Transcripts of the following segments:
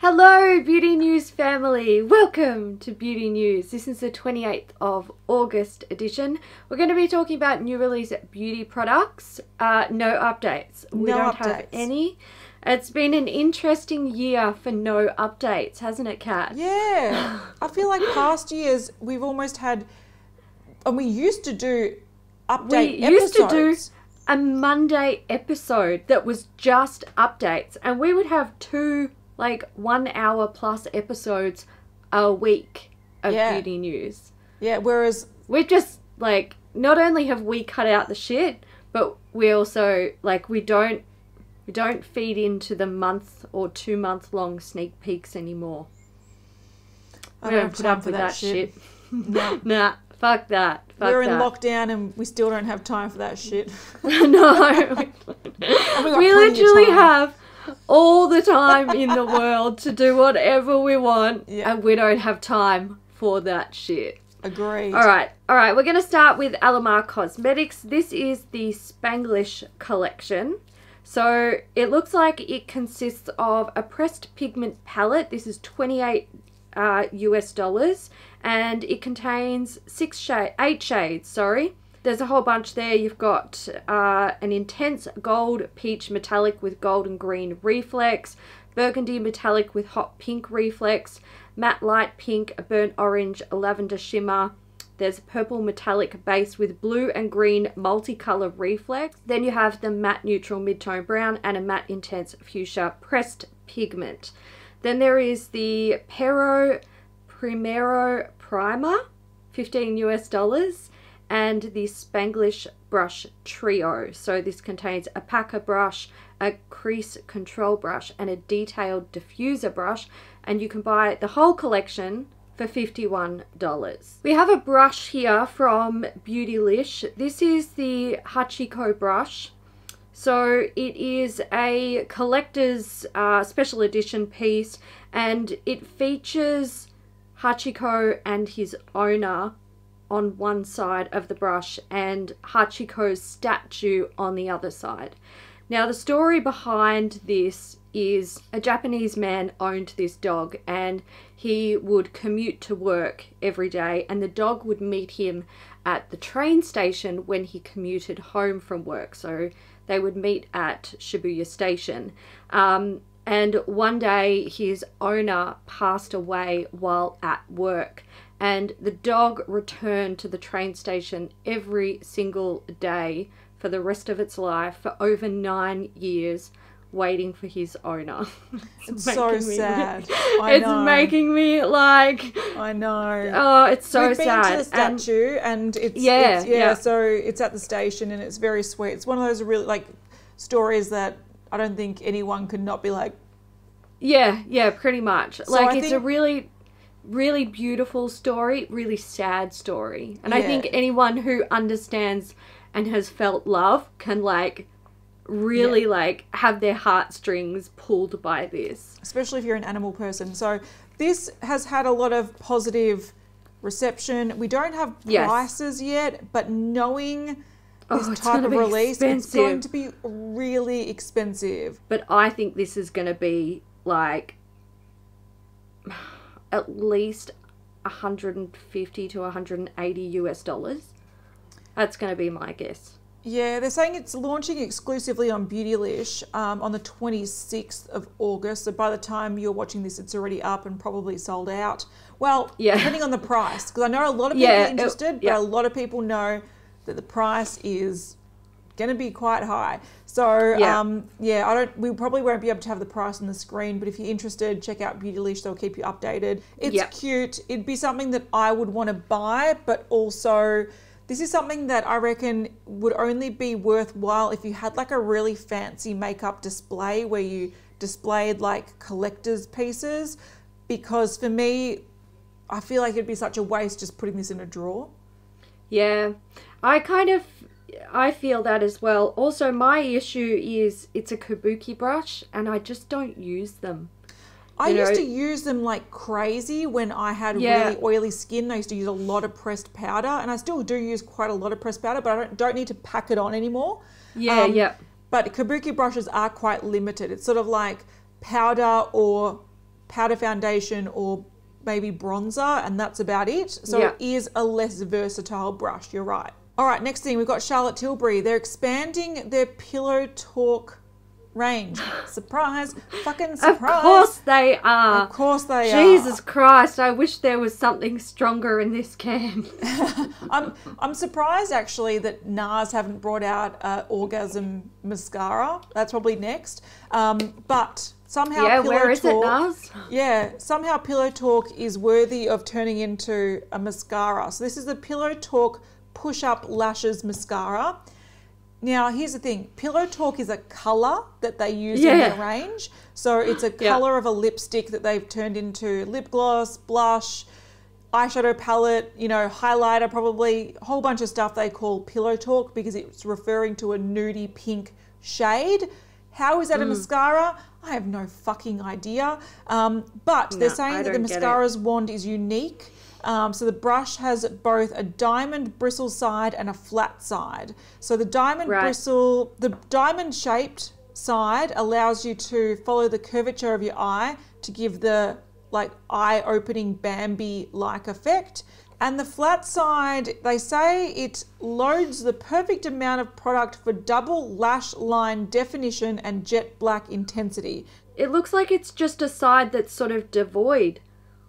Hello Beauty News family! Welcome to Beauty News. This is the 28th of August edition. We're going to be talking about new release beauty products. No updates. We don't have any. It's been an interesting year for no updates, hasn't it, Kat? Yeah. I feel like past years we've almost had, and we used to do update episodes. A Monday episode that was just updates, and we would have two like 1 hour plus episodes a week of beauty news. Yeah, whereas we've just like, not only have we cut out the shit, but we also like we don't feed into the month or 2 month long sneak peeks anymore. I don't put up with that shit. No. Nah, fuck that. We're in lockdown and we still don't have time for that shit. No. We literally have all the time in the world to do whatever we want, and we don't have time for that shit. Agreed. All right, we're going to start with Alamar Cosmetics. This is the Spanglish collection. So it looks like it consists of a pressed pigment palette. This is $28 US, and it contains eight shades, sorry. There's a whole bunch there. You've got an intense gold peach metallic with gold and green reflex, burgundy metallic with hot pink reflex, matte light pink, a burnt orange, a lavender shimmer. There's a purple metallic base with blue and green multicolor reflex. Then you have the matte neutral mid-tone brown and a matte intense fuchsia pressed pigment. Then there is the Pero Primero Primer, $15 US. And the Spanglish Brush Trio. So this contains a packer brush, a crease control brush, and a detailed diffuser brush. And you can buy the whole collection for $51. We have a brush here from Beautylish. This is the Hachiko brush. So it is a collector's special edition piece, and it features Hachiko and his owner on one side of the brush and Hachiko's statue on the other side. Now the story behind this is a Japanese man owned this dog, and he would commute to work every day, and the dog would meet him at the train station when he commuted home from work. So they would meet at Shibuya Station. And one day his owner passed away while at work, and the dog returned to the train station every single day for the rest of its life for over 9 years, waiting for his owner. It's so sad. It's making me like... I know. Oh, it's so sad. We've been to the statue and it's... Yeah. So it's at the station and it's very sweet. It's one of those really like stories that I don't think anyone could not be like... Yeah, pretty much. So like it's a really beautiful story, really sad story. And I think anyone who understands and has felt love can like really like have their heartstrings pulled by this. Especially if you're an animal person. So this has had a lot of positive reception. We don't have prices yet, but knowing this type of release, it's going to be really expensive. But I think this is going to be like... at least $150 to $180 US. That's going to be my guess. Yeah, they're saying it's launching exclusively on Beautylish on the 26th of August. So by the time you're watching this, it's already up and probably sold out. Well, depending on the price, because I know a lot of people are interested, but a lot of people know that the price is going to be quite high. So we probably won't be able to have the price on the screen, but if you're interested, check out Beautylish. They'll keep you updated. It's cute. It'd be something that I would want to buy, but also this is something that I reckon would only be worthwhile if you had like a really fancy makeup display where you displayed like collector's pieces, because for me, I feel like it'd be such a waste just putting this in a drawer. Yeah, I feel that as well. Also, my issue is it's a kabuki brush and I just don't use them. I used to use them like crazy when I had really oily skin. I used to use a lot of pressed powder, and I still do use quite a lot of pressed powder, but I don't need to pack it on anymore. But kabuki brushes are quite limited. It's sort of like powder or powder foundation or maybe bronzer, and that's about it. So it is a less versatile brush, you're right. All right, next thing, we've got Charlotte Tilbury. They're expanding their Pillow Talk range. Surprise, fucking surprise. Of course they are. Of course they are. Jesus Christ, I wish there was something stronger in this camp. I'm surprised actually that NARS haven't brought out Orgasm Mascara. That's probably next. But somehow Pillow Talk is worthy of turning into a mascara. So this is the Pillow Talk Push Up Lashes Mascara. Now, here's the thing. Pillow Talk is a colour that they use in their range. So it's a colour of a lipstick that they've turned into lip gloss, blush, eyeshadow palette, you know, highlighter probably, a whole bunch of stuff they call Pillow Talk because it's referring to a nudie pink shade. How is that a mascara? I have no fucking idea. But they're saying that the mascara's wand is unique. So the brush has both a diamond bristle side and a flat side. So the diamond bristle, the diamond shaped side allows you to follow the curvature of your eye to give the like eye opening Bambi-like effect. And the flat side, they say it loads the perfect amount of product for double lash line definition and jet black intensity. It looks like it's just a side that's sort of devoid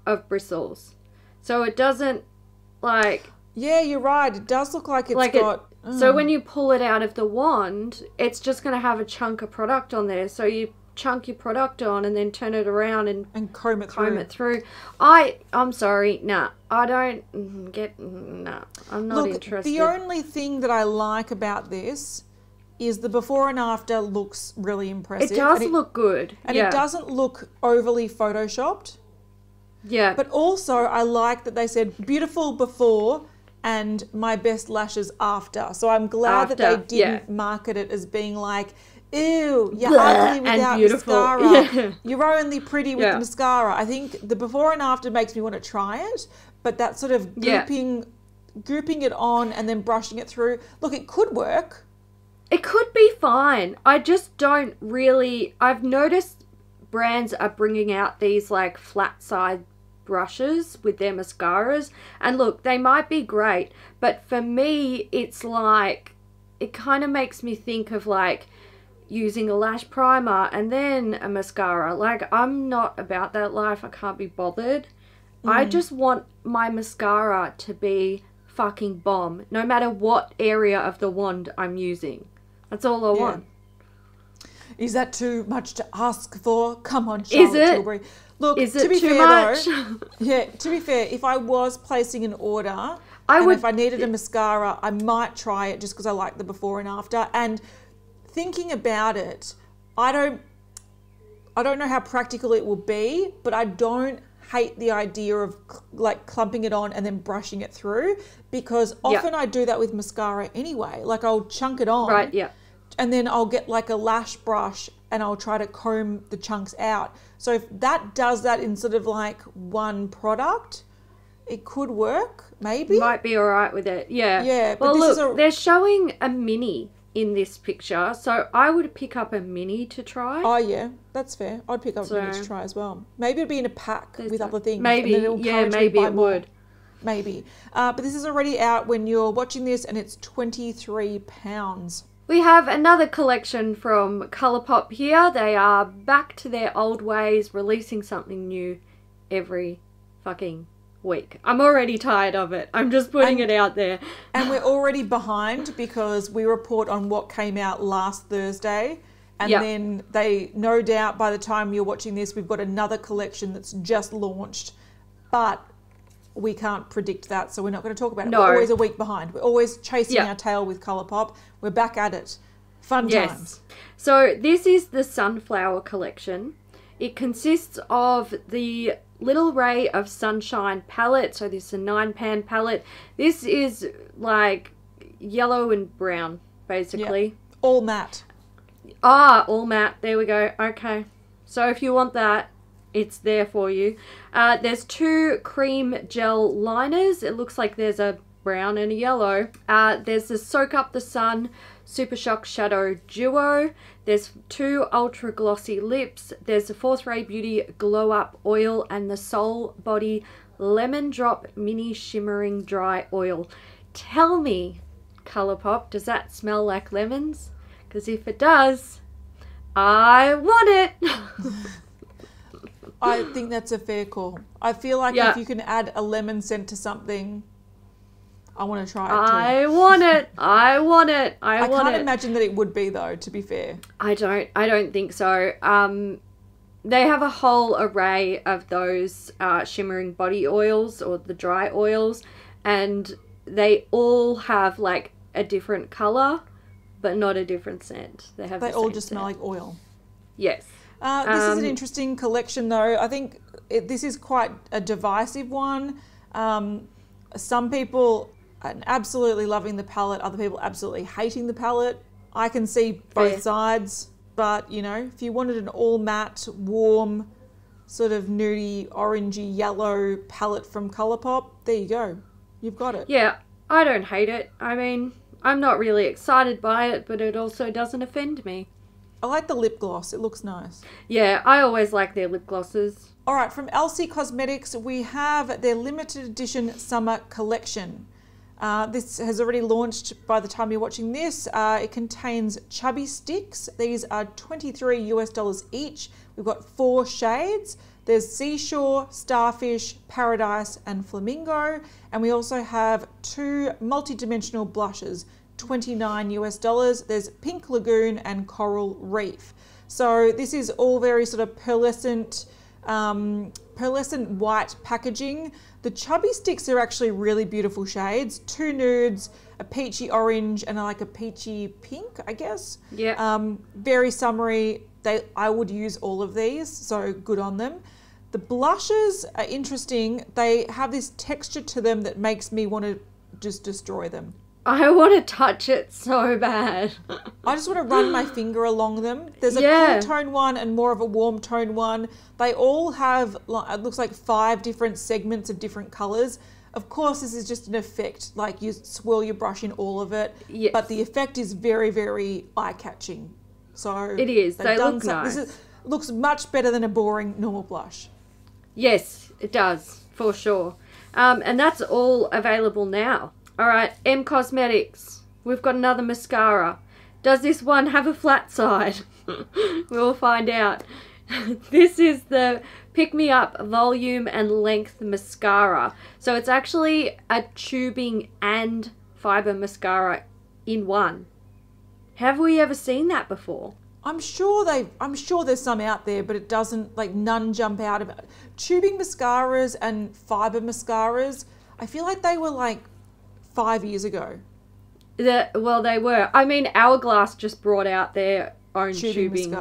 of bristles. So it doesn't, like... Yeah, you're right. It does look like it's like got... So when you pull it out of the wand, it's just going to have a chunk of product on there. So you chunk your product on and then turn it around and comb it through. I'm sorry. Nah, I don't get... Nah, I'm not interested. The only thing that I like about this is the before and after looks really impressive. It does look good. And it doesn't look overly photoshopped. Yeah. But also I like that they said beautiful before and my best lashes after. So I'm glad that they didn't market it as being like, ew, you're ugly without mascara. Yeah. You're only pretty with mascara. I think the before and after makes me want to try it, but that sort of grouping it on and then brushing it through. Look, it could work. It could be fine. I just don't really... I've noticed brands are bringing out these like flat side brushes with their mascaras, and look, they might be great, but for me it's like it kind of makes me think of like using a lash primer and then a mascara. Like, I'm not about that life. I can't be bothered. I just want my mascara to be fucking bomb no matter what area of the wand I'm using. That's all I want. Is that too much to ask for? Come on, Charlotte Tilbury. Look, to be fair, if I was placing an order if I needed a mascara, I might try it just because I like the before and after. And thinking about it, I don't know how practical it will be, but I don't hate the idea of like clumping it on and then brushing it through, because often I do that with mascara anyway. Like, I'll chunk it on. Right, yeah. And then I'll get like a lash brush and I'll try to comb the chunks out. So if that does that in sort of like one product, it could work, maybe. Might be all right with it, yeah. Yeah. Well, but look, they're showing a mini in this picture, so I would pick up a mini to try. Oh, yeah, that's fair. I'd pick up a mini to try as well. Maybe it'd be in a pack with other things. Maybe, maybe it would. Maybe. But this is already out when you're watching this, and it's £23. We have another collection from Colourpop here. They are back to their old ways, releasing something new every fucking week. I'm already tired of it. I'm just putting it out there. And we're already behind because we report on what came out last Thursday. And then they, no doubt, by the time you're watching this, we've got another collection that's just launched. But we can't predict that, so we're not going to talk about it. No. We're always a week behind. We're always chasing our tail with Colourpop. We're back at it. Fun times. So this is the Sunflower collection. It consists of the Little Ray of Sunshine palette. So this is a 9-pan palette. This is like yellow and brown, basically. Yep. All matte. Ah, all matte. There we go. Okay. So if you want that, it's there for you. There's two cream gel liners. It looks like there's a brown and a yellow. There's the Soak Up the Sun Super Shock Shadow Duo. There's two Ultra Glossy Lips. There's the 4th Ray Beauty Glow Up Oil and the Soul Body Lemon Drop Mini Shimmering Dry Oil. Tell me, Colourpop, does that smell like lemons? Because if it does, I want it! I think that's a fair call. I feel like if you can add a lemon scent to something, I want to try it too. I want it. I can't imagine that it would be though, to be fair. I don't think so. They have a whole array of those shimmering body oils or the dry oils, and they all have like a different color but not a different scent. They all just smell like oil. Yes. This is an interesting collection though. I think this is quite a divisive one. Some people are absolutely loving the palette, other people absolutely hating the palette. I can see both sides, but you know, if you wanted an all matte, warm, sort of nudie, orangey, yellow palette from Colourpop, there you go. You've got it. Yeah, I don't hate it. I mean, I'm not really excited by it, but it also doesn't offend me. I like the lip gloss. It looks nice. Yeah, I always like their lip glosses. All right, from Elcie Cosmetics, we have their limited edition summer collection. This has already launched by the time you're watching this. It contains chubby sticks. These are $23 each. We've got 4 shades. There's Seashore, Starfish, Paradise, and Flamingo. And we also have 2 multi-dimensional blushes. $29. There's Pink Lagoon and Coral Reef. So this is all very sort of pearlescent white packaging. The chubby sticks are actually really beautiful shades. 2 nudes, a peachy orange, and like a peachy pink, I guess. Yeah. Very summery. I would use all of these, so good on them. The blushes are interesting. They have this texture to them that makes me want to just destroy them. I want to touch it so bad. I just want to run my finger along them. There's a cool tone one and more of a warm tone one. They all have, it looks like 5 different segments of different colors. Of course, this is just an effect, like you swirl your brush in all of it. Yes. But the effect is very, very eye-catching. So it is. They look nice. This looks much better than a boring normal blush. Yes, it does, for sure. And that's all available now. All right, Em Cosmetics. We've got another mascara. Does this one have a flat side? We'll find out. This is the Pick Me Up Volume and Length Mascara. So it's actually a tubing and fiber mascara in one. Have we ever seen that before? I'm sure there's some out there, but it doesn't, like, none jump out of it. Tubing mascaras and fiber mascaras, I feel like they were like 5 years ago. Well, they were. I mean, Hourglass just brought out their own tubing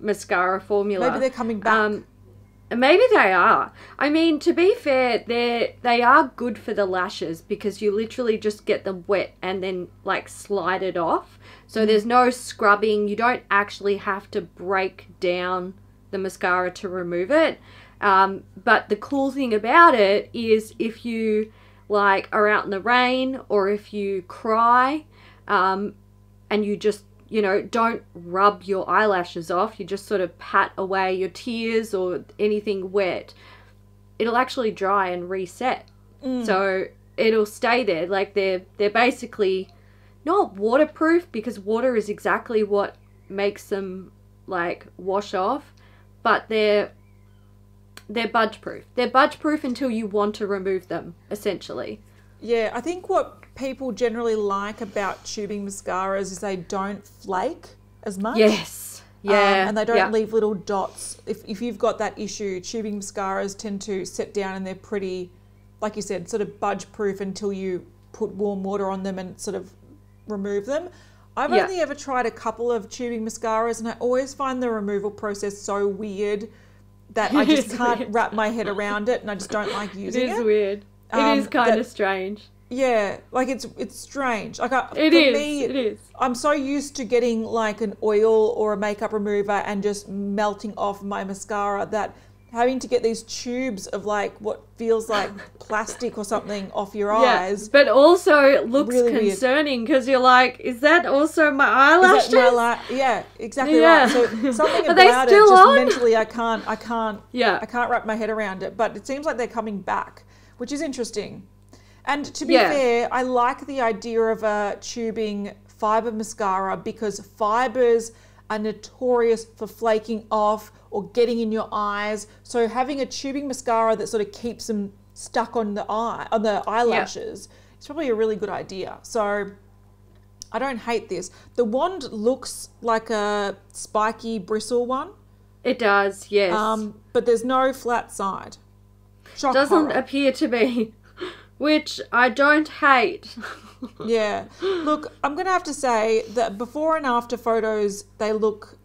mascara formula. Maybe they're coming back. Maybe they are. I mean, to be fair, they are good for the lashes because you literally just get them wet and then, like, slide it off. So there's no scrubbing. You don't actually have to break down the mascara to remove it. But the cool thing about it is if you, like, are out in the rain or if you cry and you just, you know, don't rub your eyelashes off, you just sort of pat away your tears or anything wet, it'll actually dry and reset. So it'll stay there. Like, they're basically not waterproof because water is exactly what makes them, like, wash off, but they're budge proof. They're budge proof until you want to remove them, essentially. Yeah, I think what people generally like about tubing mascaras is they don't flake as much. Yes. Yeah. And they don't leave little dots. If you've got that issue, tubing mascaras tend to sit down and they're pretty, like you said, sort of budge proof until you put warm water on them and sort of remove them. I've only ever tried a couple of tubing mascaras and I always find the removal process so weird that I just can't wrap my head around it, and I just don't like using it. It is weird. It is kind of strange. Yeah, like it's strange. Like for me, it is. I'm so used to getting like an oil or a makeup remover and just melting off my mascara that having to get these tubes of like what feels like plastic or something off your eyes. But also looks really concerning because you're like, is that also my eyelashes? Is that my right. So something about it just mentally I can't wrap my head around it. But it seems like they're coming back, which is interesting. And to be fair, I like the idea of a tubing fiber mascara because fibers are notorious for flaking off or getting in your eyes. So having a tubing mascara that sort of keeps them stuck on the eye, on the eyelashes, it's probably a really good idea. So I don't hate this. The wand looks like a spiky bristle one. It does, yes. But there's no flat side. Shock doesn't horror. Appear to be. Which I don't hate. Look, I'm going to have to say that before and after photos, they look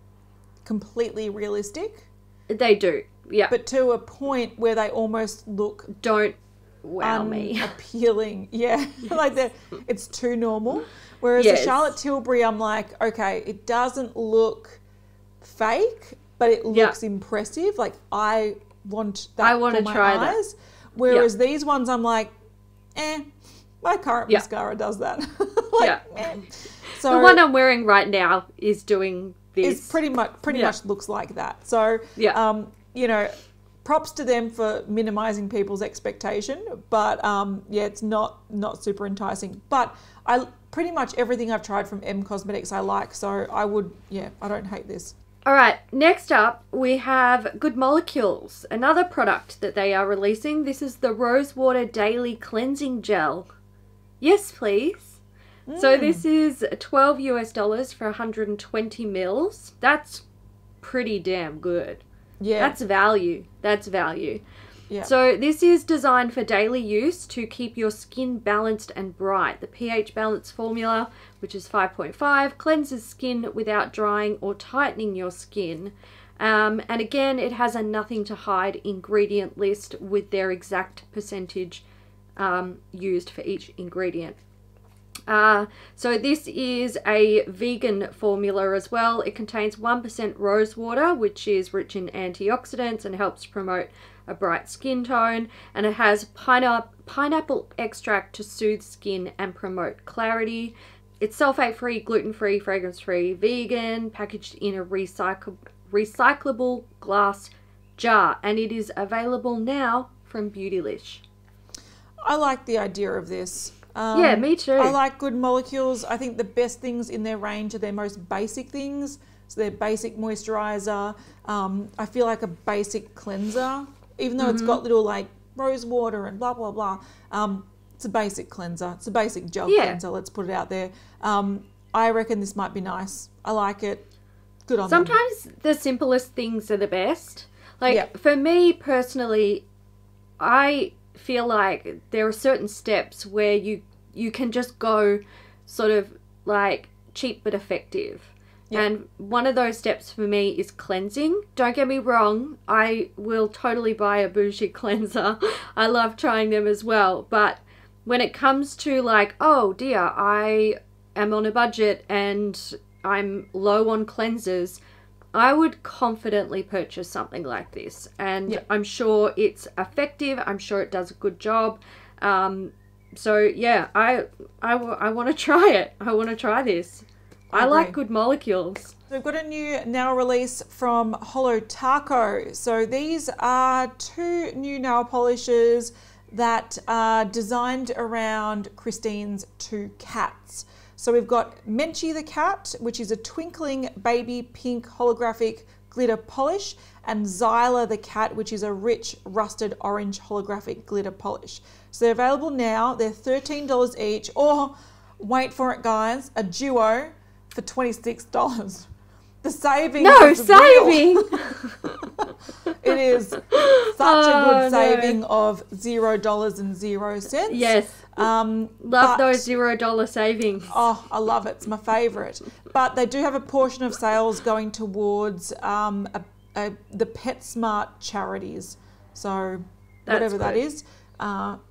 completely realistic. They do, yeah. But to a point where they almost look... Don't wow me. Appealing, yeah. Yes. Like it's too normal. Whereas the Charlotte Tilbury, I'm like, okay, it doesn't look fake, but it looks impressive. Like, I want that for my eyes. That. Whereas these ones, I'm like, eh, my current mascara does that. So the one I'm wearing right now is doing this. It pretty much looks like that. So, you know, props to them for minimizing people's expectation. But, yeah, it's not super enticing. But I pretty much everything I've tried from Em Cosmetics I like. So I would, I don't hate this. All right, next up we have Good Molecules, another product that they are releasing. This is the Rosewater Daily Cleansing Gel. Yes, please. So this is $12 US for 120 mils. That's pretty damn good. Yeah. That's value. That's value. Yeah. So this is designed for daily use to keep your skin balanced and bright. The pH balance formula, which is 5.5, cleanses skin without drying or tightening your skin. And again, it has a nothing to hide ingredient list with their exact percentage used for each ingredient. So this is a vegan formula as well. It contains 1% rose water, which is rich in antioxidants and helps promote a bright skin tone, and it has pineapple extract to soothe skin and promote clarity. It's sulfate-free, gluten-free, fragrance-free, vegan, packaged in a recyclable glass jar, and it is available now from Beautylish. I like the idea of this. Yeah, me too. I like Good Molecules. I think the best things in their range are their most basic things. So their basic moisturiser. I feel like a basic cleanser. Even though it's got little like rose water and blah, blah, blah. It's a basic cleanser. It's a basic gel cleanser. Let's put it out there. I reckon this might be nice. I like it. Good on them. The simplest things are the best. Like for me personally, I feel like there are certain steps where you can just go sort of like cheap but effective. Yep. And one of those steps for me is cleansing. Don't get me wrong, I will totally buy a bougie cleanser. I love trying them as well. But when it comes to like, oh dear, I am on a budget and I'm low on cleansers, I would confidently purchase something like this. And I'm sure it's effective. I'm sure it does a good job. So yeah, I want to try it. I want to try this. I like Good Molecules. We've got a new nail release from Holo Taco. So these are two new nail polishes that are designed around Christine's two cats. So we've got Menchie the Cat, which is a twinkling baby pink holographic glitter polish, and Zyler the Cat, which is a rich rusted orange holographic glitter polish. So they're available now. They're $13 each, or wait for it guys, a duo for $26. The saving. No, saving. It is such a good saving of $0.00. Yes. Love those $0 savings. Oh, I love it. It's my favorite. But they do have a portion of sales going towards the PetSmart charities. So whatever that is,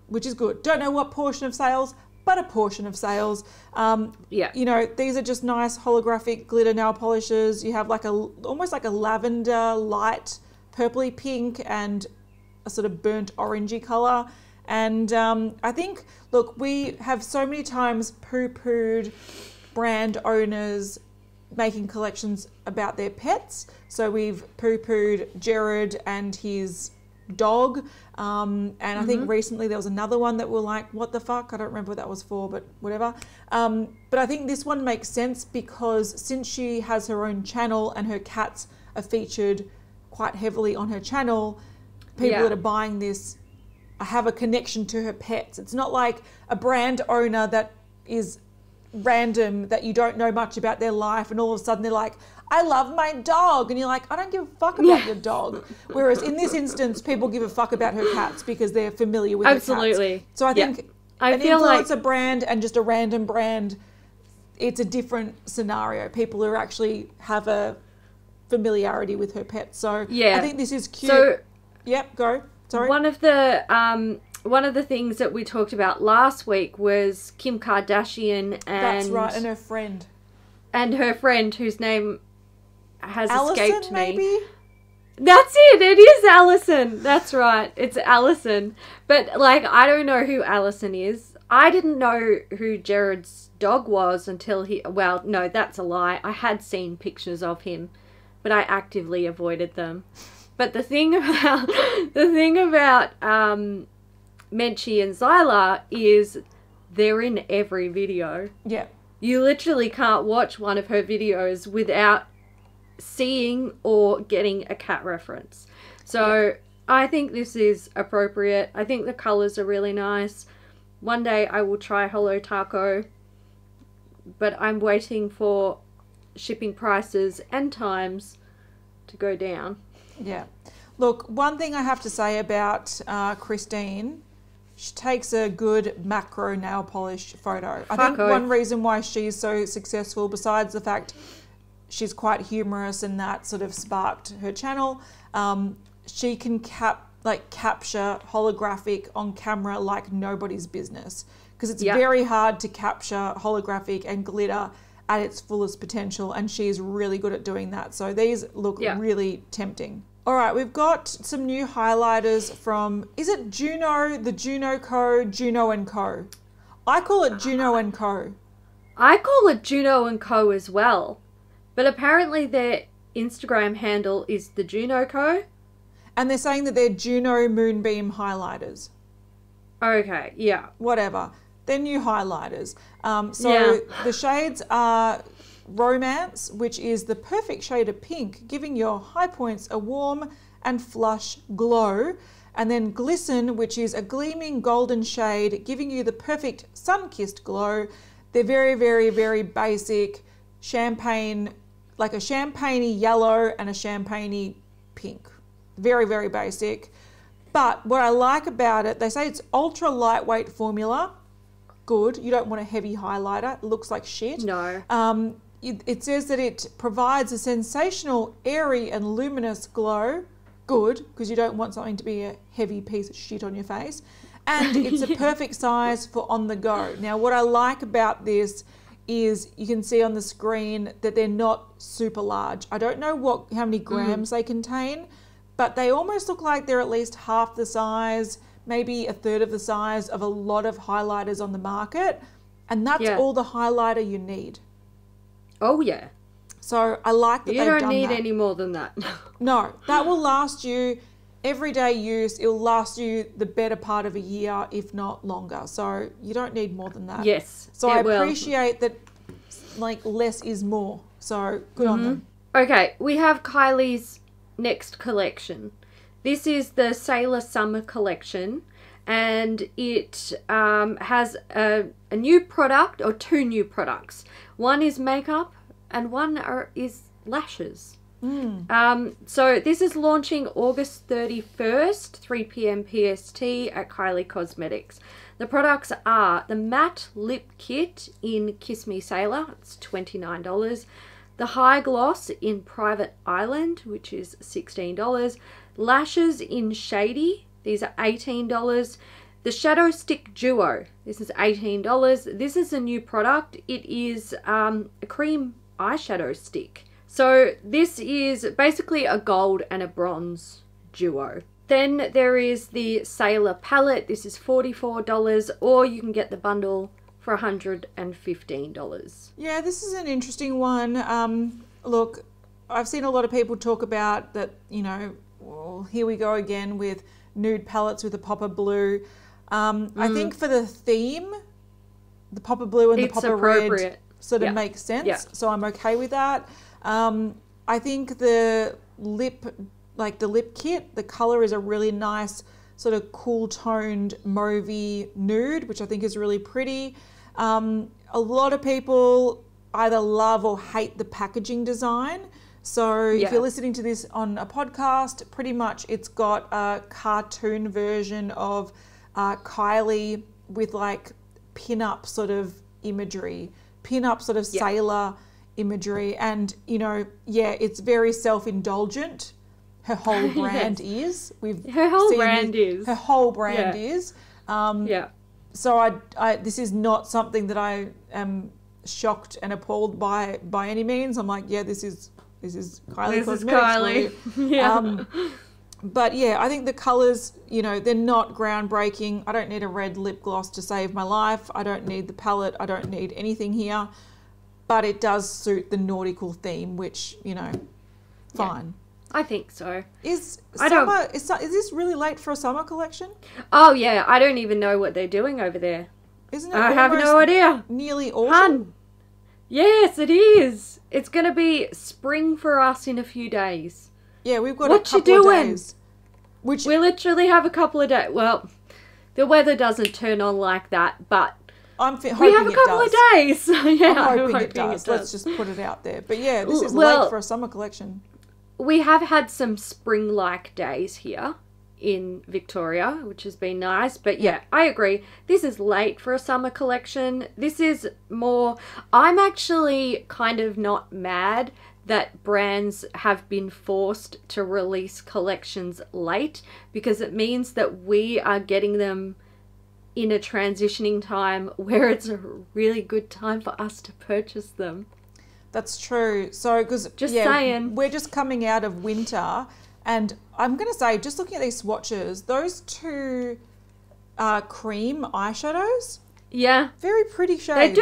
which is good. Don't know what portion of sales, but a portion of sales. You know, these are just nice holographic glitter nail polishes. You have like almost like a lavender light purpley pink and a sort of burnt orangey color. And I think, look, we have so many times poo-pooed brand owners making collections about their pets. So we've poo-pooed Jared and his dog, and I think recently there was another one that we're like, what the fuck, I don't remember what that was for, but whatever. But I think this one makes sense because since she has her own channel and her cats are featured quite heavily on her channel, people that are buying this have a connection to her pets. It's not like a brand owner that is random that you don't know much about their life and all of a sudden they're like, I love my dog, and you're like, I don't give a fuck about your dog. Whereas in this instance, people give a fuck about her cats because they're familiar with her cats. So I think an influencer brand and just a random brand, it's a different scenario. People who actually have a familiarity with her pet. So I think this is cute. So, Sorry. One of the things that we talked about last week was Kim Kardashian and and her friend. And her friend, whose name has escaped me. Allison, maybe? That's it. It is Allison. That's right. It's Allison. But, like, I don't know who Allison is. I didn't know who Jared's dog was until he... Well, no, that's a lie. I had seen pictures of him, but I actively avoided them. But the thing about... Menchie and Zyler is they're in every video. Yeah. You literally can't watch one of her videos without seeing or getting a cat reference. So I think this is appropriate. I think the colors are really nice. One day I will try Holo Taco, but I'm waiting for shipping prices and times to go down. Yeah. Look, one thing I have to say about Christine... She takes a good macro nail polish photo. I think one reason why she's so successful, besides the fact she's quite humorous and that sort of sparked her channel, she can capture holographic on camera like nobody's business. Because it's very hard to capture holographic and glitter at its fullest potential, and she's really good at doing that. So these look really tempting. All right, we've got some new highlighters from, is it Juno, the Juno Co, Juno & Co? I call it Juno & Co. I call it Juno & Co as well. But apparently their Instagram handle is the Juno Co. And they're saying that they're Juno Moonbeam highlighters. Okay, yeah. Whatever. They're new highlighters. The shades are... Romance, which is the perfect shade of pink, giving your high points a warm and flush glow, and then Glisten, which is a gleaming golden shade, giving you the perfect sun-kissed glow. They're very, very, very basic champagne, like a champagne-y yellow and a champagne-y pink. Very, very basic. But what I like about it, they say it's ultra lightweight formula. Good. You don't want a heavy highlighter. It looks like shit. No. It says that it provides a sensational, airy and luminous glow. Good, because you don't want something to be a heavy piece of shit on your face. And it's a perfect size for on the go. Now, what I like about this is you can see on the screen that they're not super large. I don't know how many grams they contain, but they almost look like they're at least half the size, maybe a third of the size of a lot of highlighters on the market. And that's all the highlighter you need. Oh, yeah. So I like that they've done that. You don't need any more than that. No, that will last you everyday use. It'll last you the better part of a year, if not longer. So you don't need more than that. Yes, so I appreciate that, like, less is more. So good on them. Okay, we have Kylie's next collection. This is the Sailor Summer collection. And it has a new product, or two new products. One is makeup and one is lashes. So this is launching August 31st, 3 p.m. PST at Kylie Cosmetics. The products are the Matte Lip Kit in Kiss Me Sailor, it's $29. The High Gloss in Private Island, which is $16. Lashes in Shady. These are $18. The Shadow Stick Duo. This is $18. This is a new product. It is a cream eyeshadow stick. So this is basically a gold and a bronze duo. Then there is the Sailor palette. This is $44, or you can get the bundle for $115. Yeah, this is an interesting one. Look, I've seen a lot of people talk about that, you know, well, here we go again with nude palettes with a pop of blue. I think for the theme, the pop of blue and the pop of red sort of makes sense. Yeah. So I'm okay with that. I think the lip, like the lip kit, the color is a really nice sort of cool toned mauvey nude, which I think is really pretty. A lot of people either love or hate the packaging design. So if you're listening to this on a podcast, pretty much it's got a cartoon version of Kylie with like pin-up sort of imagery, pin-up sort of sailor imagery. And, you know, yeah, it's very self-indulgent. Her whole brand is. Her whole brand is. So I this is not something that I am shocked and appalled by any means. I'm like, yeah, this is Kylie Cosmetics. But yeah, I think the colors, you know, they're not groundbreaking. I don't need a red lip gloss to save my life. I don't need the palette. I don't need anything here. But it does suit the nautical theme, which, you know, fine. Yeah. I think so. Is this really late for a summer collection? Oh yeah, I don't even know what they're doing over there. Isn't it? I have no idea. Nearly autumn. Yes, it is. It's going to be spring for us in a few days. Yeah, we've got a couple of days. Which we literally have a couple of days. Well, the weather doesn't turn on like that, but we have a couple of days. Yeah, I'm hoping it does. Let's just put it out there. But yeah, this is late for a summer collection. We have had some spring-like days here in Victoria, which has been nice. But yeah, I agree. This is late for a summer collection. This is more... I'm actually kind of not mad that brands have been forced to release collections late, because it means that we are getting them in a transitioning time where it's a really good time for us to purchase them. That's true. So, because we're just coming out of winter, and I'm going to say, just looking at these swatches, those two cream eyeshadows, very pretty shades.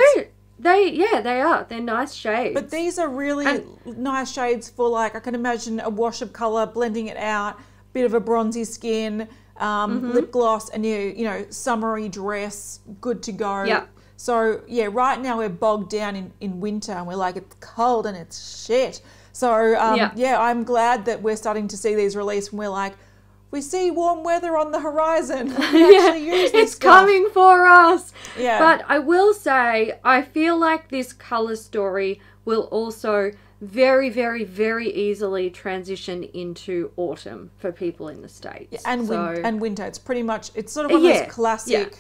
They are. They're nice shades. But these are really nice shades for, like, I can imagine a wash of color, blending it out, bit of a bronzy skin, lip gloss, and you know, summery dress, good to go. Yeah. So, yeah, right now we're bogged down in winter, and we're like, it's cold and it's shit. So, I'm glad that we're starting to see these released, and we're like, we see warm weather on the horizon. We actually use this stuff. Coming for us. Yeah. But I will say, I feel like this colour story will also very, very, very easily transition into autumn for people in the States. Yeah, and winter. It's pretty much, it's sort of one of those classic... Yeah.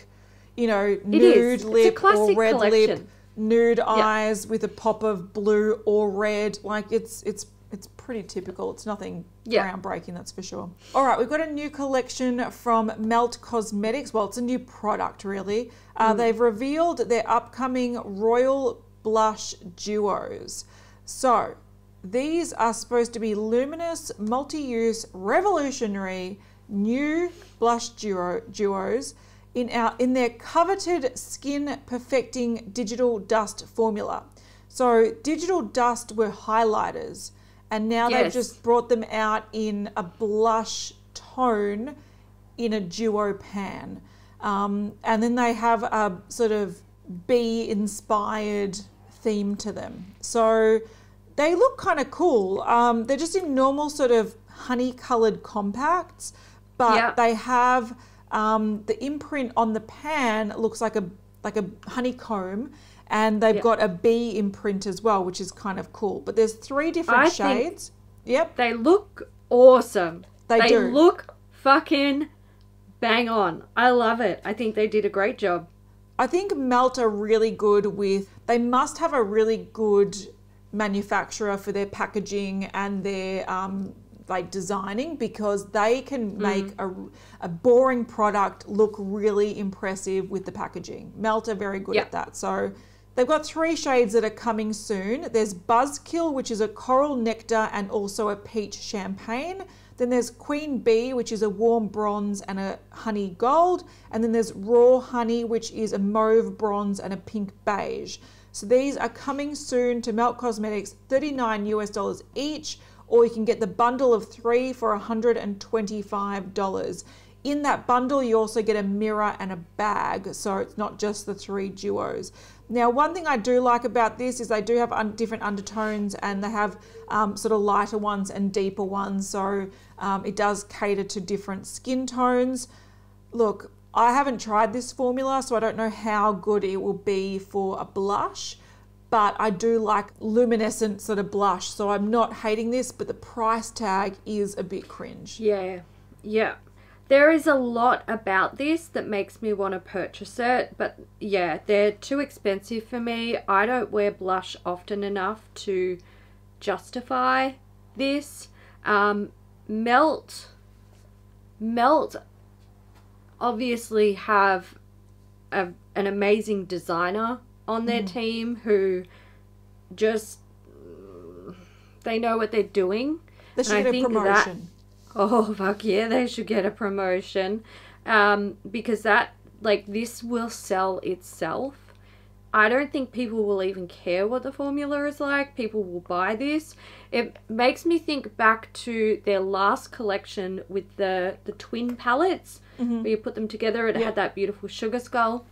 You know, nude lip or red lip, nude eyes with a pop of blue or red. Like, it's pretty typical. It's nothing groundbreaking, that's for sure. All right, we've got a new collection from Melt Cosmetics. Well, it's a new product, really. They've revealed their upcoming Royal Blush Duos. So these are supposed to be luminous, multi-use, revolutionary, new blush duos in their coveted skin-perfecting Digital Dust formula. So Digital Dust were highlighters, and now they've just brought them out in a blush tone in a duo pan. And then they have a sort of bee-inspired theme to them. So they look kind of cool. They're just in normal sort of honey-coloured compacts, but they have... the imprint on the pan looks like a honeycomb, and they've got a bee imprint as well, which is kind of cool. But there's three different shades. They look awesome. They do. Look fucking bang on. I love it. I think they did a great job. I think Melt are really good with, they must have a really good manufacturer for their packaging and their like designing, because they can make a boring product look really impressive with the packaging. Melt are very good at that. So they've got three shades that are coming soon. There's Buzzkill, which is a coral nectar and also a peach champagne. Then there's Queen Bee, which is a warm bronze and a honey gold. And then there's Raw Honey, which is a mauve bronze and a pink beige. So these are coming soon to Melt Cosmetics, $39 each, or you can get the bundle of three for $125. In that bundle, you also get a mirror and a bag, so it's not just the three duos. Now, one thing I do like about this is they do have different undertones, and they have sort of lighter ones and deeper ones, so it does cater to different skin tones. Look, I haven't tried this formula, so I don't know how good it will be for a blush, but I do like luminescent sort of blush, so I'm not hating this, but the price tag is a bit cringe. Yeah, yeah. There is a lot about this that makes me want to purchase it, but yeah, they're too expensive for me. I don't wear blush often enough to justify this. Melt obviously have an amazing designer on their team who just, they know what they're doing. They should get a promotion. Oh, fuck yeah, they should get a promotion. Because that, like, this will sell itself. I don't think people will even care what the formula is like. People will buy this. It makes me think back to their last collection with the twin palettes. Where you put them together. It had that beautiful sugar skull.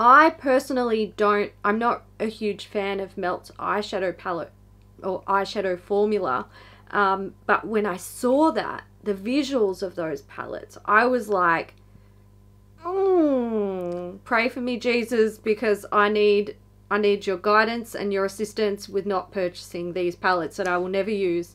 I personally don't, I'm not a huge fan of Melt's eyeshadow palette or eyeshadow formula. But when I saw that, the visuals of those palettes, I was like, pray for me, Jesus, because I need your guidance and your assistance with not purchasing these palettes that I will never use.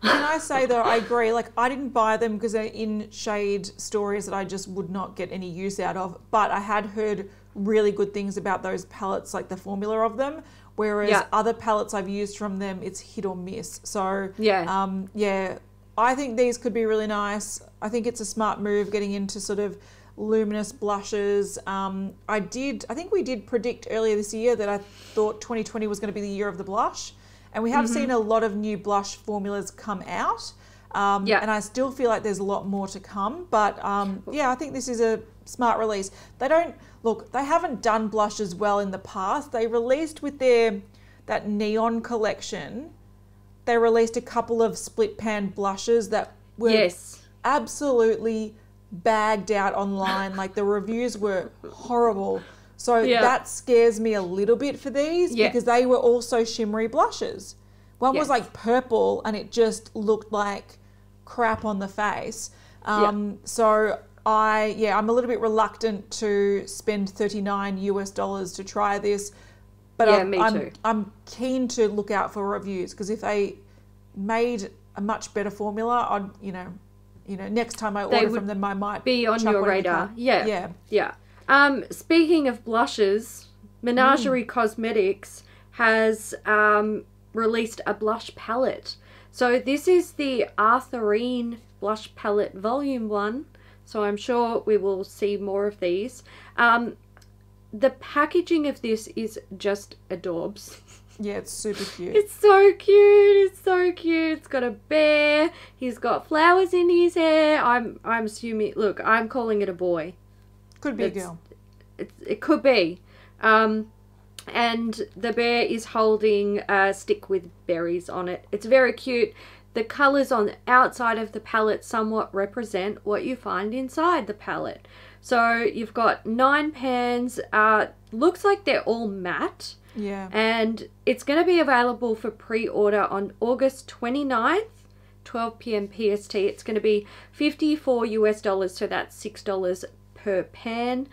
Can I say, though, I agree. Like, I didn't buy them because they're in shade stories that I just would not get any use out of. But I had heard really good things about those palettes, like the formula of them. Whereas other palettes I've used from them, it's hit or miss. So, yeah, I think these could be really nice. I think it's a smart move getting into sort of luminous blushes. I think we did predict earlier this year that I thought 2020 was going to be the year of the blush. And we have seen a lot of new blush formulas come out. And I still feel like there's a lot more to come. But, yeah, I think this is a smart release. They haven't done blushes well in the past. They released with that neon collection. They released a couple of split pan blushes that were absolutely bagged out online. Like, the reviews were horrible. So that scares me a little bit for these because they were also shimmery blushes. One was like purple and it just looked like crap on the face. So I'm a little bit reluctant to spend $39 to try this, but I'm keen to look out for reviews, because if they made a much better formula, I'd next time I order from them I might be on your radar. Yeah. Speaking of blushes, Menagerie Cosmetics has released a blush palette. So this is the Arthurine blush palette, Volume 1. So I'm sure we will see more of these. The packaging of this is just adorbs. Yeah, it's super cute. It's so cute. It's so cute. It's got a bear. He's got flowers in his hair. I'm assuming. Look, I'm calling it a boy. Could be a girl. It could be. And the bear is holding a stick with berries on it. It's very cute. The colours on the outside of the palette somewhat represent what you find inside the palette. So you've got 9 pans. Looks like they're all matte. Yeah. And it's going to be available for pre-order on August 29th, 12 p.m. PST. It's going to be $54, so that's $6 per pan.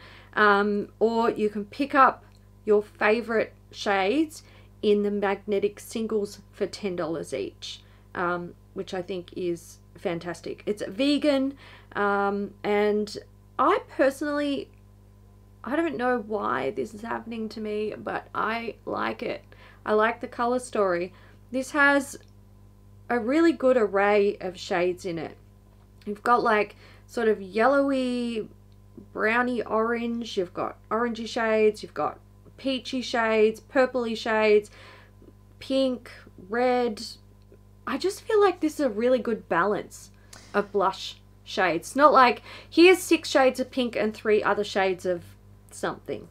Or you can pick up your favourite shades in the magnetic singles for $10 each. Which I think is fantastic. It's vegan, and I personally, I don't know why this is happening to me, but I like it. I like the colour story. This has a really good array of shades in it. You've got like sort of yellowy, browny orange, you've got orangey shades, you've got peachy shades, purpley shades, pink, red, I just feel like this is a really good balance of blush shades. Not like, here's 6 shades of pink and 3 other shades of something.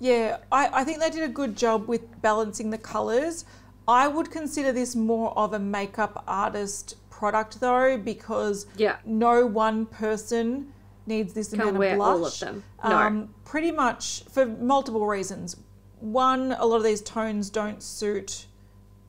Yeah, I think they did a good job with balancing the colours. I would consider this more of a makeup artist product though, because no one person needs this amount of blush. Can wear all of them. No. Pretty much for multiple reasons. One, a lot of these tones don't suit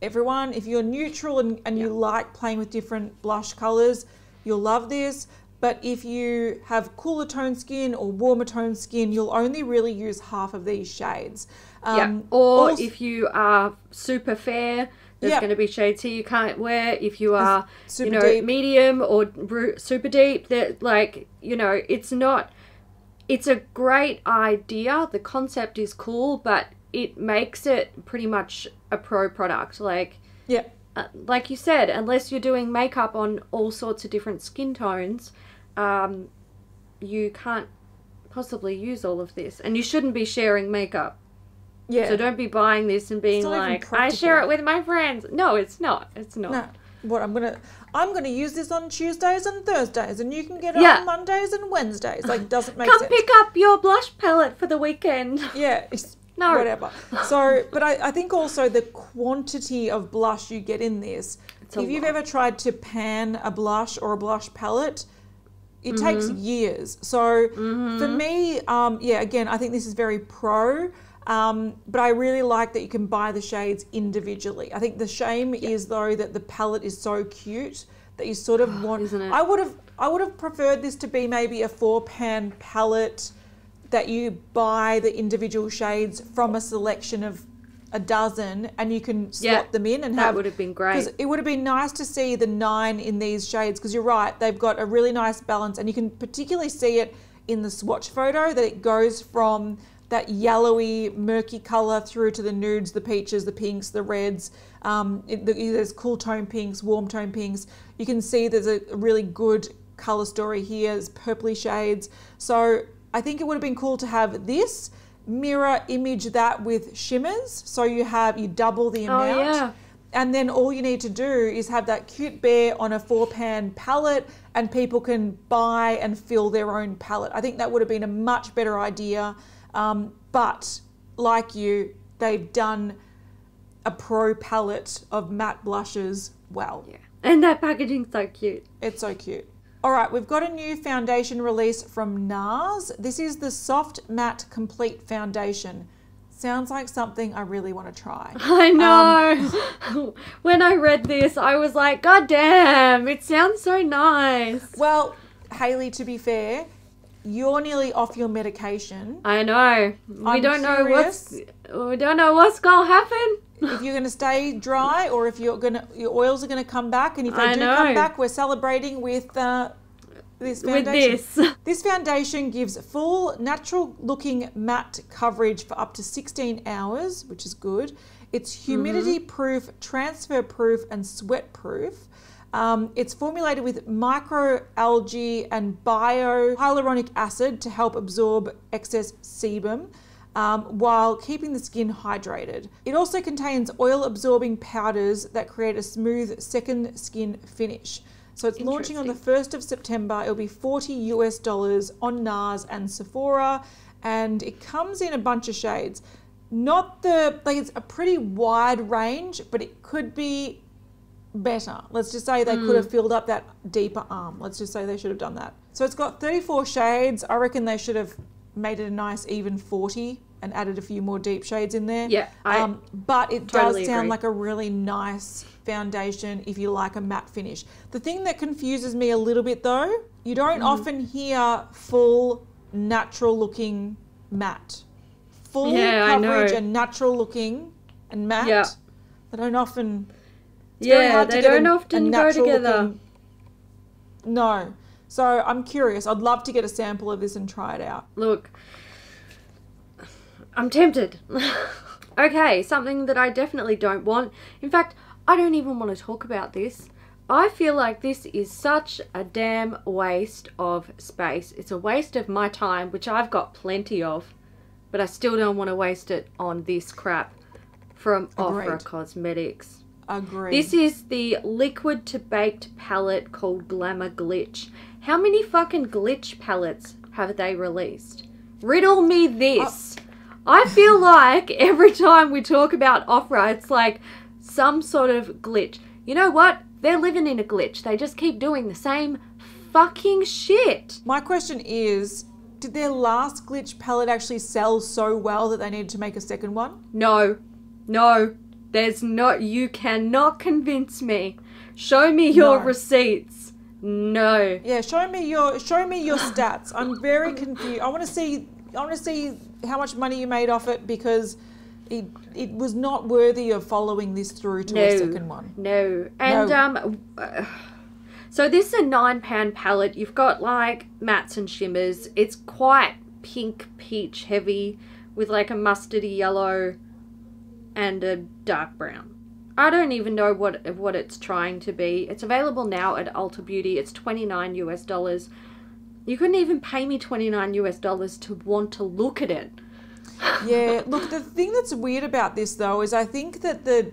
everyone. If you're neutral and you like playing with different blush colours, you'll love this. But if you have cooler toned skin or warmer toned skin, you'll only really use half of these shades. Or also, if you are super fair, there's going to be shades here you can't wear. If you are, super deep, medium or super deep, that it's not. It's a great idea. The concept is cool, but it makes it pretty much a pro product. Like you said, unless you're doing makeup on all sorts of different skin tones, you can't possibly use all of this. And you shouldn't be sharing makeup. Yeah. So don't be buying this and being like, I share it with my friends. No, it's not. It's not. No. What I'm gonna use this on Tuesdays and Thursdays, and you can get it on Mondays and Wednesdays. Like, doesn't make sense. Come pick up your blush palette for the weekend. Yeah. No. Whatever. So, but I think also the quantity of blush you get in this. If you've ever tried to pan a blush or a blush palette, it takes years. So for me, again, I think this is very pro. But I really like that you can buy the shades individually. I think the shame is though that the palette is so cute that you sort of want. Isn't it? I would have preferred this to be maybe a 4-pan palette that you buy the individual shades from a selection of a dozen and you can slot them in. And that would have been great. Because it would have been nice to see the 9 in these shades, because you're right, they've got a really nice balance, and you can particularly see it in the swatch photo that it goes from that yellowy, murky colour through to the nudes, the peaches, the pinks, the reds. There's cool tone pinks, warm tone pinks. You can see there's a really good colour story here. There's purpley shades. So I think it would have been cool to have this mirror image that with shimmers, so you double the amount. And then all you need to do is have that cute bear on a 4-pan palette, and people can buy and fill their own palette. I think that would have been a much better idea. But like you, they've done a pro palette of matte blushes well. Yeah, and that packaging's so cute. It's so cute. All right, we've got a new foundation release from NARS. This is the Soft Matte Complete Foundation. Sounds like something I really want to try. I know. When I read this, I was like, God damn, it sounds so nice. Well, Hayley, to be fair, you're nearly off your medication. I know. We don't know what's going to happen. If you're going to stay dry, or if you're going to, your oils are going to come back, and if they do come back, we're celebrating with this foundation. With this. This foundation gives full natural-looking matte coverage for up to 16 hours, which is good. It's humidity-proof, transfer-proof, and sweat-proof. It's formulated with microalgae and biohyaluronic acid to help absorb excess sebum. While keeping the skin hydrated. It also contains oil-absorbing powders that create a smooth second skin finish. So it's launching on the 1st of September. It'll be $40 on NARS and Sephora, and it comes in a bunch of shades. It's a pretty wide range, but it could be better. Let's just say they could have filled up that deeper arm. Let's just say they should have done that. So it's got 34 shades. I reckon they should have made it a nice even 40 and added a few more deep shades in there. Yeah, but it totally does sound like a really nice foundation if you like a matte finish. The thing that confuses me a little bit though, you don't often hear full natural looking matte. Full coverage and natural looking and matte. Yeah. They don't often. Yeah, they don't often go together. No. So I'm curious. I'd love to get a sample of this and try it out. Look, I'm tempted. Okay, something that I definitely don't want. In fact, I don't even want to talk about this. I feel like this is such a damn waste of space. It's a waste of my time, which I've got plenty of, but I still don't want to waste it on this crap from Ofra Cosmetics. Agree. This is the liquid to baked palette called Glamour Glitch. How many fucking glitch palettes have they released? Riddle me this. I feel like every time we talk about Ofra, it's like some sort of glitch. You know what? They're living in a glitch. They just keep doing the same fucking shit. My question is, did their last glitch palette actually sell so well that they needed to make a second one? No. No. There's not. You cannot convince me. Show me your receipts. No. Yeah, show me your stats. I'm very confused. I want to see how much money you made off it, because it was not worthy of following this through to a second one. No. And so this is a £9 palette. You've got like mattes and shimmers. It's quite pink peach heavy with like a mustardy yellow and a dark brown. I don't even know what it's trying to be. It's available now at Ulta Beauty. It's $29 US. You couldn't even pay me $29 US to want to look at it. Yeah, look, the thing that's weird about this though is I think that the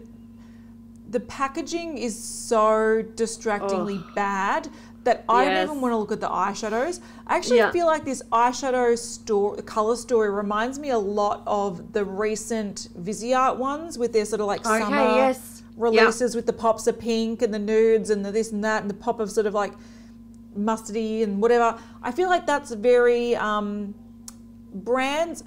packaging is so distractingly bad that I don't even want to look at the eyeshadows. I actually feel like this eyeshadow color story reminds me a lot of the recent Viseart ones with their sort of like summer releases with the pops of pink and the nudes and the this and that and the pop of sort of like mustardy and whatever. I feel like that's very brands,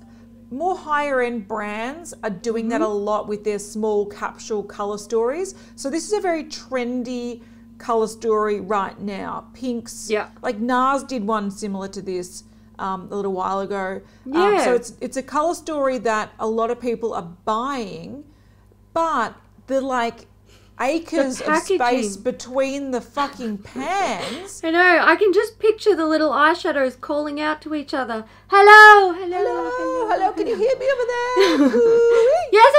more higher end brands are doing that a lot with their small capsule color stories. So this is a very trendy color story right now. Pinks, like NARS did one similar to this a little while ago. So it's a color story that a lot of people are buying, but the like acres of space between the fucking pans. I know. I can just picture the little eyeshadows calling out to each other. Hello, hello, hello, hello. Hello. Can you hear me over there? Yes,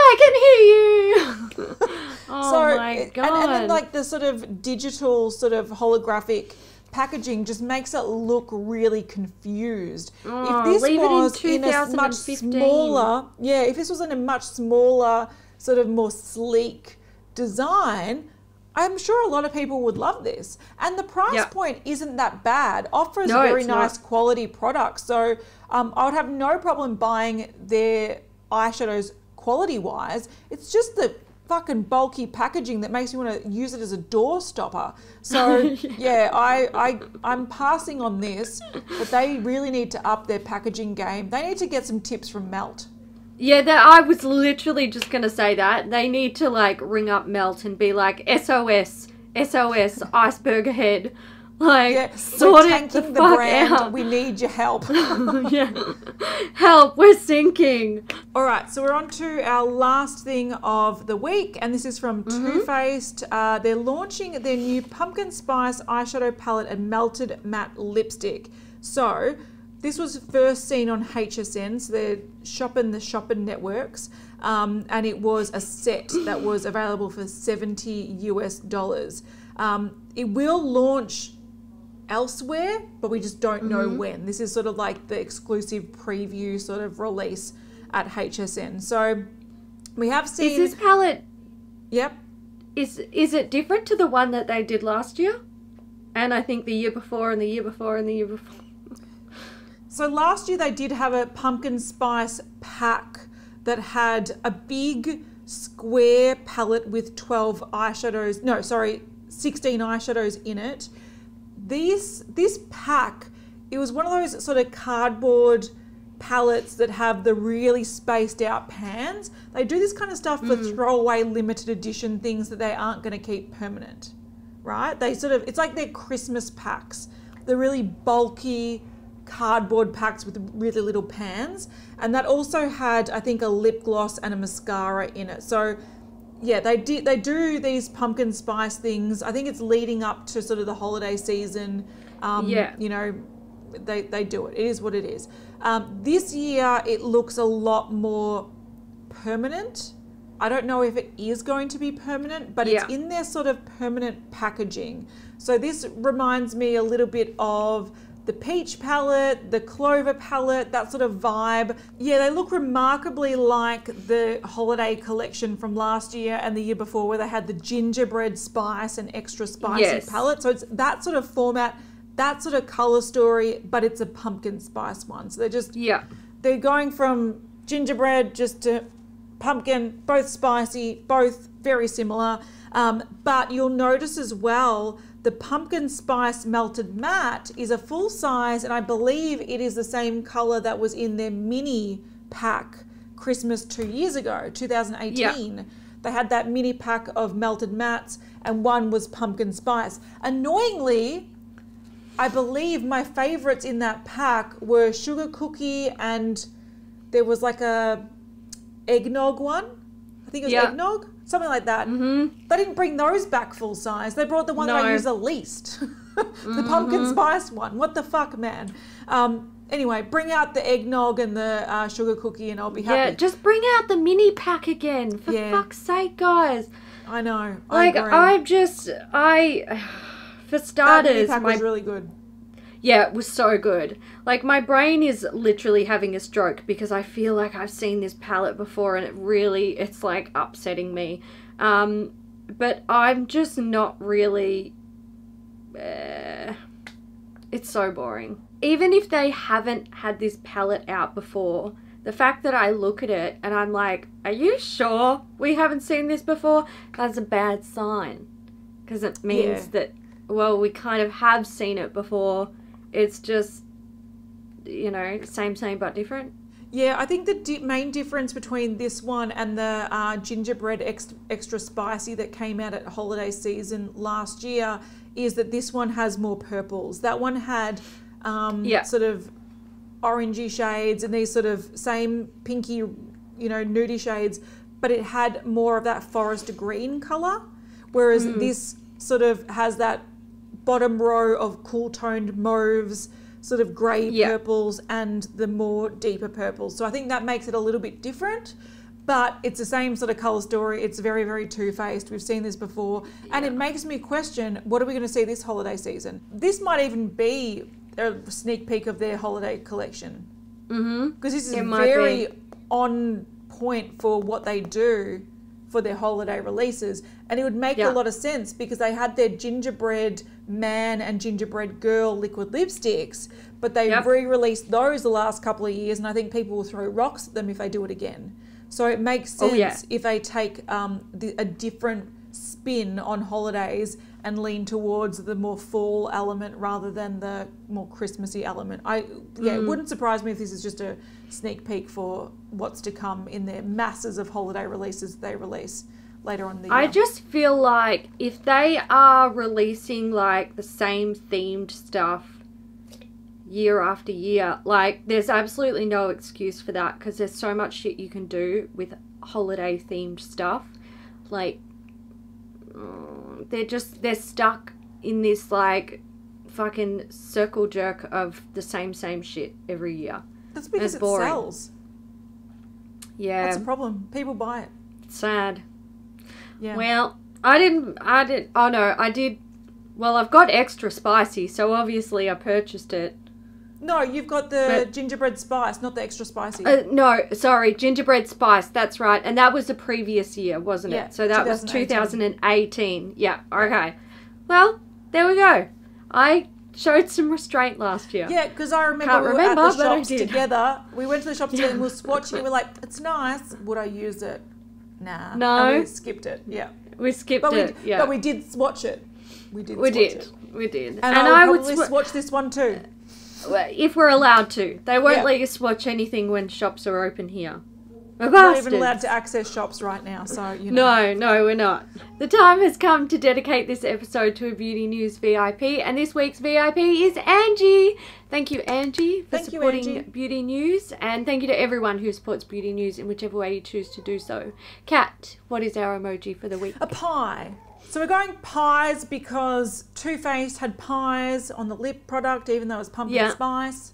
I can hear you. Oh my God. And then like the sort of digital sort of holographic packaging just makes it look really confused. Oh, if this was in a much smaller, if this was in a much smaller sort of more sleek design, I'm sure a lot of people would love this. And the price point isn't that bad. Offers very nice quality products. So I would have no problem buying their eyeshadows quality-wise. It's just the fucking bulky packaging that makes me want to use it as a door stopper. So I'm passing on this, but they really need to up their packaging game. They need to get some tips from Melt. Yeah, I was literally just going to say that. They need to, like, ring up Melt and be like, SOS, SOS, iceberg ahead. Like, sort it the fuck out. We need your help. Help, we're sinking. All right, so we're on to our last thing of the week, and this is from Too Faced. They're launching their new Pumpkin Spice eyeshadow palette and Melted Matte lipstick. So this was first seen on HSN, so they're shopping the shopping networks, and it was a set that was available for $70 US. It will launch elsewhere, but we just don't know when. This is sort of like the exclusive preview sort of release at HSN. So we have seen. Is this palette? Yep. Is it different to the one that they did last year? And I think the year before, and the year before, and the year before. So last year they did have a pumpkin spice pack that had a big square palette with 16 eyeshadows in it. This pack, it was one of those sort of cardboard palettes that have the really spaced out pans. They do this kind of stuff for throwaway limited edition things that they aren't going to keep permanent, right? They sort of, it's like their Christmas packs. They're really bulky cardboard packs with really little pans, and that also had, I think, a lip gloss and a mascara in it. So yeah, they do these pumpkin spice things. I think it's leading up to sort of the holiday season. You know, they do it. It is what it is. This year it looks a lot more permanent. I don't know if it is going to be permanent, but it's in their sort of permanent packaging. So this reminds me a little bit of the peach palette, the clover palette, that sort of vibe. Yeah, they look remarkably like the holiday collection from last year and the year before, where they had the gingerbread spice and extra spicy palette. So it's that sort of format, that sort of color story, but it's a pumpkin spice one. So they're just, they're going from gingerbread just to pumpkin, both spicy, both very similar. But you'll notice as well, the pumpkin spice melted matte is a full size, and I believe it is the same color that was in their mini pack Christmas 2 years ago, 2018. Yeah. They had that mini pack of melted mattes, and one was pumpkin spice. Annoyingly, I believe my favorites in that pack were sugar cookie, and there was like a eggnog one. I think it was eggnog, something like that. They didn't bring those back full size. They brought the one that I use the least, the pumpkin spice one. What the fuck, man? Anyway, bring out the eggnog and the sugar cookie and I'll be happy. Yeah, just bring out the mini pack again. For fuck's sake, guys. I know. Like, I'm just, for starters, that mini pack was really good. Yeah, it was so good. Like, my brain is literally having a stroke because I feel like I've seen this palette before, and it really, it's like upsetting me. But I'm just not really, it's so boring. Even if they haven't had this palette out before, the fact that I look at it and I'm like, are you sure we haven't seen this before? That's a bad sign, because it means that, well, we kind of have seen it before. It's just, you know, same, but different. Yeah, I think the main difference between this one and the gingerbread extra spicy that came out at holiday season last year is that this one has more purples. That one had sort of orangey shades and these sort of same pinky, you know, nudie shades, but it had more of that forest green color, whereas this sort of has that bottom row of cool toned mauves, sort of grey purples, and the more deeper purples. So I think that makes it a little bit different, but it's the same sort of colour story. It's very, very two-faced. We've seen this before. Yeah. And it makes me question, what are we going to see this holiday season? This might even be a sneak peek of their holiday collection. Because this is very on point for what they do for their holiday releases, and it would make a lot of sense because they had their gingerbread man and gingerbread girl liquid lipsticks, but they re-released those the last couple of years, and I think people will throw rocks at them if they do it again. So it makes sense if they take a different spin on holidays and lean towards the more fall element rather than the more Christmassy element. It wouldn't surprise me if this is just a sneak peek for what's to come in their masses of holiday releases they release later on in the year. I just feel like if they are releasing like the same themed stuff year after year, like there's absolutely no excuse for that, because there's so much shit you can do with holiday themed stuff. Like, they're stuck in this like fucking circle jerk of the same shit every year. That's because it sells. Yeah, that's a problem. People buy it. It's sad. Yeah. Well, I didn't. Oh no, I did. Well, I've got extra spicy, so obviously I purchased it. No, you've got the gingerbread spice, not the extra spicy. No, sorry, gingerbread spice, that's right. And that was the previous year, wasn't it? So that was 2018. Yeah, okay. Well, there we go. I showed some restraint last year. Yeah, because I remember we were at the shops together. We went to the shops together and we were swatching and we were like, it's nice. Would I use it? Nah. No. And we skipped it, We skipped it, But we did swatch it. We did swatch it. And I would probably swatch this one too. If we're allowed to. They won't let you swatch anything when shops are open here. We're not even allowed to access shops right now, so, you know. No, we're not. The time has come to dedicate this episode to a Beauty News VIP, and this week's VIP is Angie. Thank you, Angie, for supporting Beauty News, and thank you to everyone who supports Beauty News in whichever way you choose to do so. Kat, what is our emoji for the week? A pie. So we're going pies because Too Faced had pies on the lip product, even though it was pumpkin spice.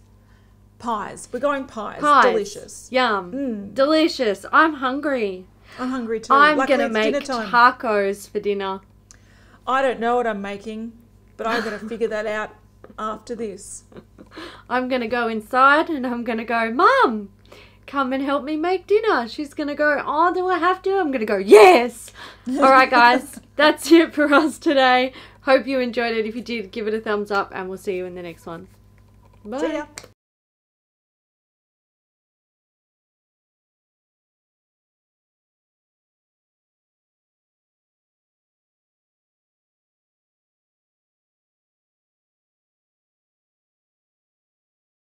Pies. We're going pies. Delicious. Yum. Delicious. I'm hungry. I'm hungry too. I'm going to make tacos for dinner. I don't know what I'm making, but I'm going to figure that out after this. I'm gonna go inside and I'm gonna go, Mum, come and help me make dinner. She's gonna go, oh, do I have to? I'm gonna go, yes. All right, guys, that's it for us today. Hope you enjoyed it. If you did, give it a thumbs up and we'll see you in the next one. Bye.